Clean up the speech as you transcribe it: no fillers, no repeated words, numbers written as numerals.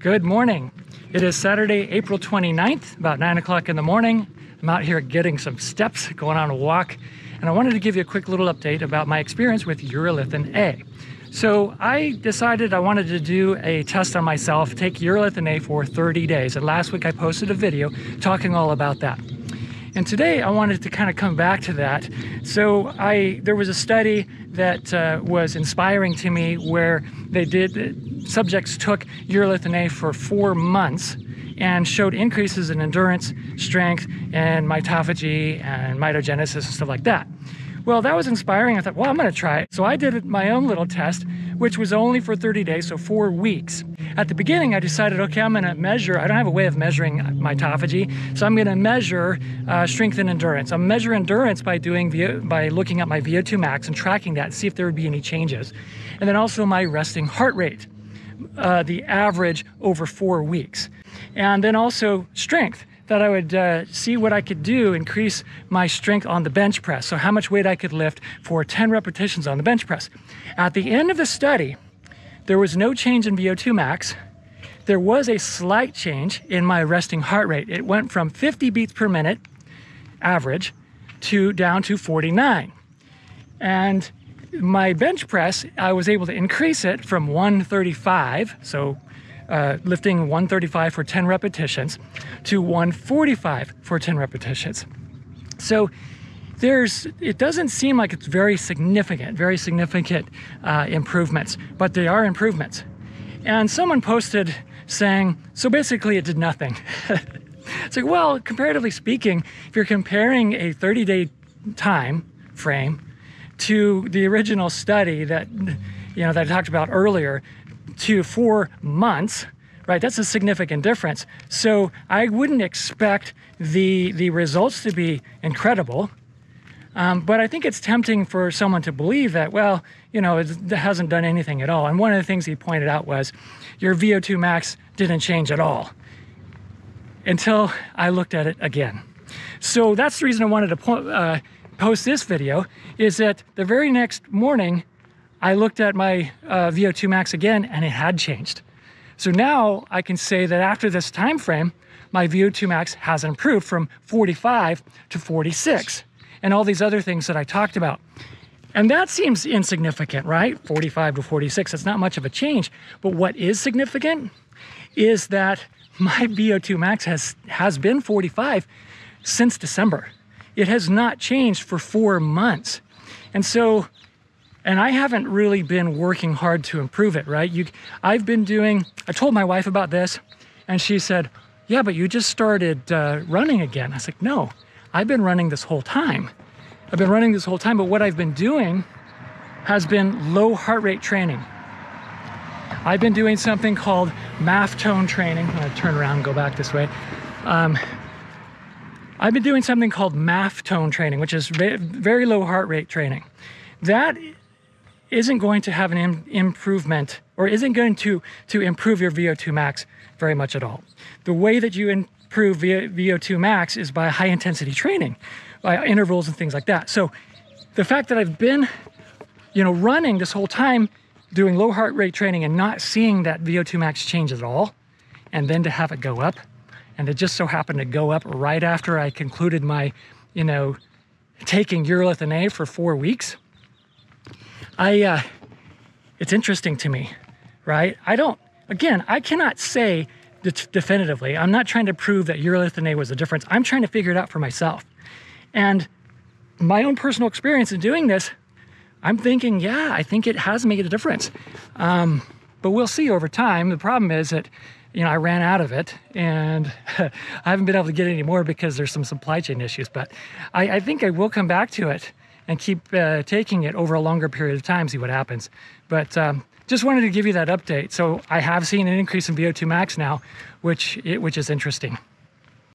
Good morning. It is Saturday, April 29th, about 9 o'clock in the morning. I'm out here getting some steps, going on a walk, and I wanted to give you a quick little update about my experience with Urolithin A. So I decided I wanted to do a test on myself, take Urolithin A for 30 days. And last week I posted a video talking all about that. And today I wanted to kind of come back to that. So there was a study that was inspiring to me where they subjects took Urolithin A for 4 months and showed increases in endurance, strength, and mitophagy and mitogenesis and stuff like that. Well, that was inspiring. I thought, well, I'm gonna try it. So I did my own little test, which was only for 30 days, so 4 weeks. At the beginning, I decided, okay, I'm gonna measure, I don't have a way of measuring mitophagy, so I'm gonna measure strength and endurance. I'll measure endurance by looking at my VO2 max and tracking that, see if there would be any changes. And then also my resting heart rate, the average over 4 weeks. And then also strength, that I would see what I could do, increase my strength on the bench press. So how much weight I could lift for 10 repetitions on the bench press. At the end of the study, there was no change in VO2 max. There was a slight change in my resting heart rate. It went from 50 beats per minute average to down to 49. And my bench press, I was able to increase it from 135, so lifting 135 for 10 repetitions to 145 for 10 repetitions. So it doesn't seem like it's very significant improvements, but they are improvements. And someone posted saying, so basically it did nothing. It's like, well, comparatively speaking, if you're comparing a 30-day time frame to the original study that I talked about earlier, to 4 months, right? That's a significant difference. So I wouldn't expect the results to be incredible, but I think it's tempting for someone to believe that, well, it hasn't done anything at all. And one of the things he pointed out was your VO2 max didn't change at all until I looked at it again. So that's the reason I wanted to post this video, is that the very next morning, I looked at my VO2 max again, and it had changed. So now I can say that after this time frame, my VO2 max has improved from 45 to 46, and all these other things that I talked about. And that seems insignificant, right? 45 to 46, that's not much of a change. But what is significant is that my VO2 max has been 45 since December. It has not changed for 4 months. And I haven't really been working hard to improve it, right? I told my wife about this, and she said, yeah, but you just started running again. I was like, no, I've been running this whole time. But what I've been doing has been low heart rate training. I've been doing something called MAF-tone training. I'm gonna turn around and go back this way. I've been doing something called MAF-tone training, which is very low heart rate training. That isn't going to have an improvement, or isn't going to improve your VO2 max very much at all. The way that you improve VO2 max is by high intensity training, by intervals and things like that. So the fact that I've been, running this whole time, doing low heart rate training and not seeing that VO2 max change at all, and then to have it go up, and it just so happened to go up right after I concluded my, taking Urolithin A for 4 weeks. It's interesting to me, right? I cannot say definitively. I'm not trying to prove that Urolithin A was the difference. I'm trying to figure it out for myself. And my own personal experience in doing this, I'm thinking, yeah, I think it has made a difference. But we'll see over time. The problem is that, I ran out of it, and I haven't been able to get any more because there's some supply chain issues. But I think I will come back to it and keep taking it over a longer period of time, see what happens. But just wanted to give you that update. So I have seen an increase in VO2 max now, which is interesting.